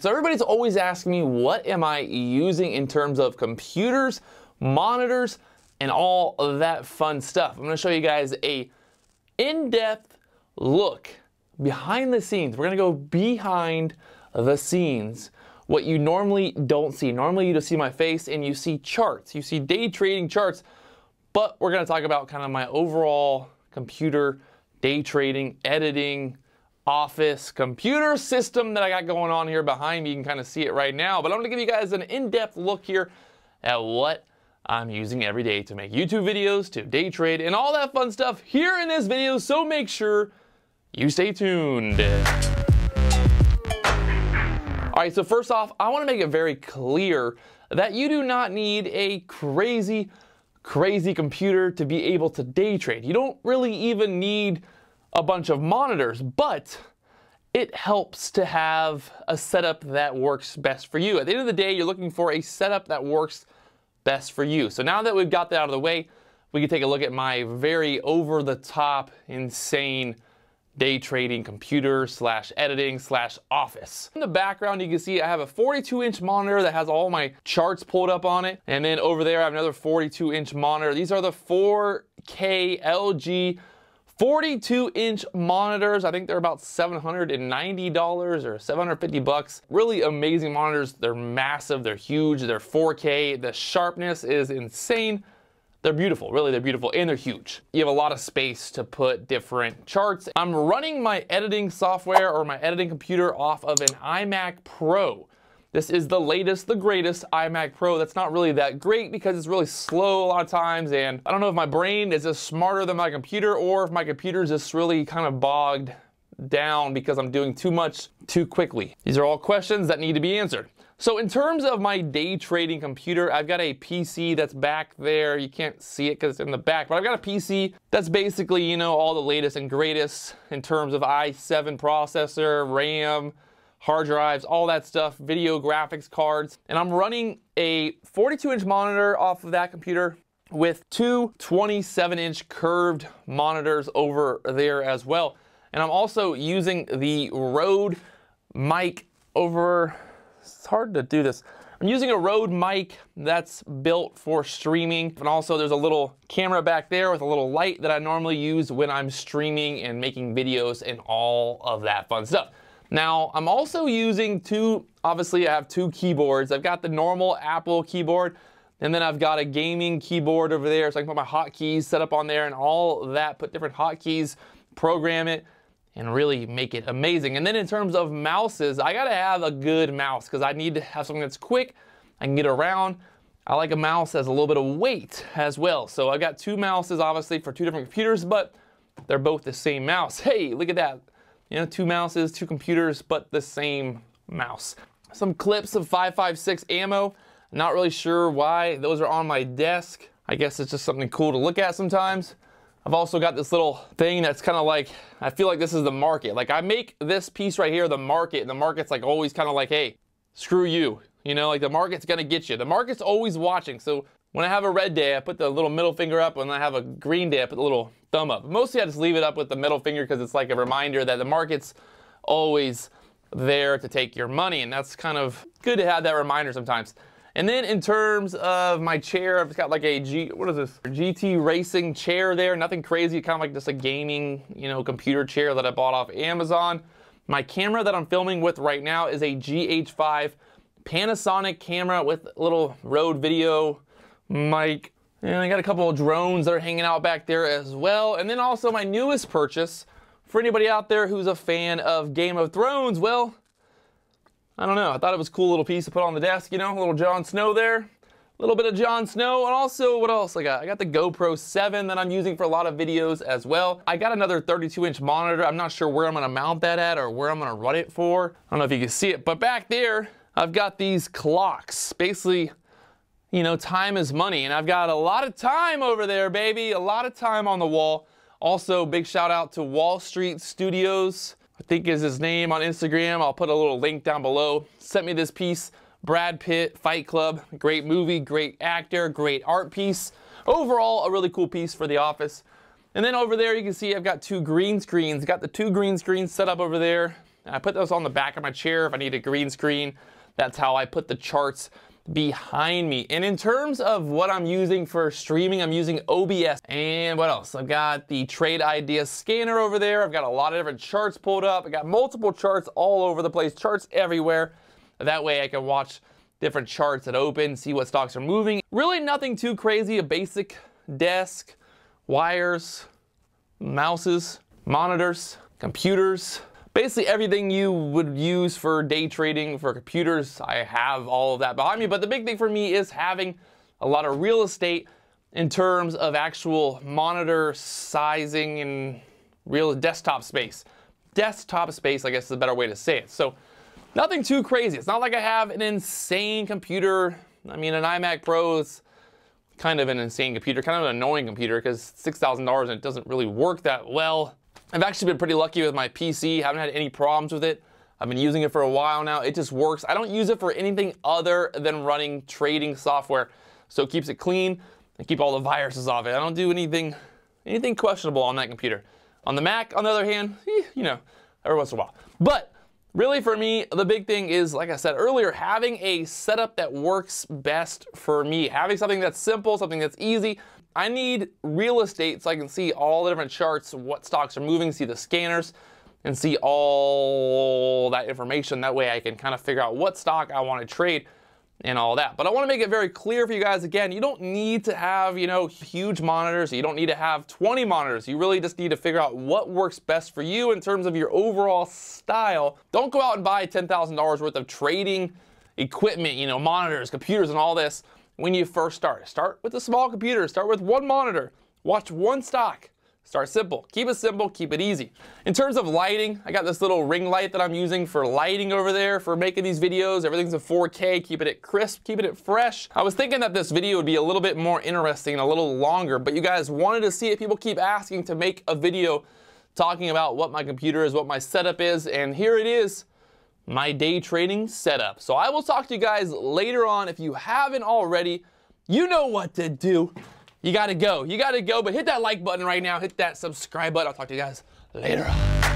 So everybody's always asking me, what am I using in terms of computers, monitors, and all of that fun stuff. I'm gonna show you guys a in-depth look behind the scenes. We're gonna go behind the scenes. What you normally don't see. Normally you just see my face and you see charts. You see day trading charts, but we're gonna talk about kind of my overall computer, day trading, editing, office computer system that I got going on here behind me. You can kind of see it right now, but I'm gonna give you guys an in-depth look here at what I'm using every day to make YouTube videos, to day trade, and all that fun stuff here in this video, so make sure you stay tuned. All right, so first off, I wanna make it very clear that you do not need a crazy computer to be able to day trade. You don't really even need a bunch of monitors, but it helps to have a setup that works best for you. At the end of the day, you're looking for a setup that works best for you. So now that we've got that out of the way, we can take a look at my very over-the-top, insane day trading computer slash editing slash office. In the background, you can see I have a 42-inch monitor that has all my charts pulled up on it. And then over there, I have another 42-inch monitor. These are the 4K LG 42-inch monitors. I think they're about $790 or $750. Really amazing monitors. They're massive, they're huge, they're 4K. The sharpness is insane. They're beautiful, really, they're beautiful, and they're huge. You have a lot of space to put different charts. I'm running my editing software or my editing computer off of an iMac Pro. This is the latest, the greatest iMac Pro. That's not really that great because it's really slow a lot of times, and I don't know if my brain is just smarter than my computer or if my computer is just really kind of bogged down because I'm doing too much too quickly. These are all questions that need to be answered. So in terms of my day trading computer, I've got a PC that's back there. You can't see it because it's in the back, but I've got a PC that's basically, you know, all the latest and greatest in terms of i7 processor, RAM, hard drives, all that stuff, video graphics cards. And I'm running a 42-inch monitor off of that computer with two 27-inch curved monitors over there as well. And I'm also using the Rode mic over, it's hard to do this. I'm using a Rode mic that's built for streaming. And also there's a little camera back there with a little light that I normally use when I'm streaming and making videos and all of that fun stuff. Now, I'm also using two, obviously I have two keyboards. I've got the normal Apple keyboard, and then I've got a gaming keyboard over there, so I can put my hotkeys set up on there and all that, put different hotkeys, program it, and really make it amazing. And then in terms of mouses, I gotta have a good mouse, because I need to have something that's quick, I can get around. I like a mouse that has a little bit of weight as well. So I've got two mouses, obviously, for two different computers, but they're both the same mouse. Hey, look at that. You know, two mouses, two computers, but the same mouse. Some clips of 5.56 ammo. Not really sure why those are on my desk. I guess it's just something cool to look at sometimes. I've also got this little thing that's kind of like, I feel like this is the market. Like I make this piece right here, the market, and the market's like always kind of like, hey, screw you. You know, like the market's gonna get you. The market's always watching. So when I have a red day, I put the little middle finger up. When I have a green day, I put the little thumb up. Mostly I just leave it up with the middle finger because it's like a reminder that the market's always there to take your money, and that's kind of good to have that reminder sometimes. And then in terms of my chair, I've got like a GT Racing chair there, nothing crazy, kind of like just a gaming, you know, computer chair that I bought off Amazon. My camera that I'm filming with right now is a GH5 Panasonic camera with little Rode video mic. And I got a couple of drones that are hanging out back there as well. And then also my newest purchase, for anybody out there who's a fan of Game of Thrones, well, I don't know. I thought it was a cool little piece to put on the desk, you know, a little Jon Snow there, a little bit of Jon Snow. And also, what else I got? I got the GoPro 7 that I'm using for a lot of videos as well. I got another 32-inch monitor. I'm not sure where I'm gonna mount that at or where I'm gonna run it for. I don't know if you can see it, but back there, I've got these clocks, basically, you know, time is money, and I've got a lot of time over there, baby. A lot of time on the wall. Also, big shout out to Wall Street Studios, I think is his name on Instagram. I'll put a little link down below. Sent me this piece, Brad Pitt, Fight Club. Great movie, great actor, great art piece. Overall, a really cool piece for the office. And then over there, you can see I've got two green screens. Got the two green screens set up over there. And I put those on the back of my chair if I need a green screen. That's how I put the charts behind me. And in terms of what I'm using for streaming, I'm using OBS. And what else? I've got the Trade Ideas scanner over there. I've got a lot of different charts pulled up. I got multiple charts all over the place, charts everywhere. That way I can watch different charts that open, see what stocks are moving. Really nothing too crazy, a basic desk, wires, mouses, monitors, computers. Basically everything you would use for day trading, for computers, I have all of that behind me. But the big thing for me is having a lot of real estate in terms of actual monitor sizing and real desktop space. Desktop space, I guess, is a better way to say it. So nothing too crazy. It's not like I have an insane computer. I mean, an iMac Pro is kind of an insane computer, kind of an annoying computer because it's $6,000 and it doesn't really work that well. I've actually been pretty lucky with my PC. Haven't had any problems with it. I've been using it for a while now. It just works. I don't use it for anything other than running trading software. So it keeps it clean and keep all the viruses off it. I don't do anything questionable on that computer. On the Mac, on the other hand, you know, every once in a while. But really for me, the big thing is, like I said earlier, having a setup that works best for me. Having something that's simple, something that's easy. I need real estate so I can see all the different charts, what stocks are moving, see the scanners, and see all that information. That way I can kind of figure out what stock I want to trade and all that. But I want to make it very clear for you guys, again, you don't need to have, you know, huge monitors. You don't need to have 20 monitors. You really just need to figure out what works best for you in terms of your overall style. Don't go out and buy $10,000 worth of trading equipment, you know, monitors, computers, and all this. When you first start with a small computer, start with one monitor, watch one stock, start simple, keep it easy. In terms of lighting, I got this little ring light that I'm using for lighting over there for making these videos. Everything's in 4K, keeping it crisp, keeping it fresh. I was thinking that this video would be a little bit more interesting and a little longer, but you guys wanted to see it. People keep asking to make a video talking about what my computer is, what my setup is, and here it is. My day trading setup. So I will talk to you guys later on. If you haven't already, you know what to do. You gotta go, but hit that like button right now. Hit that subscribe button. I'll talk to you guys later on.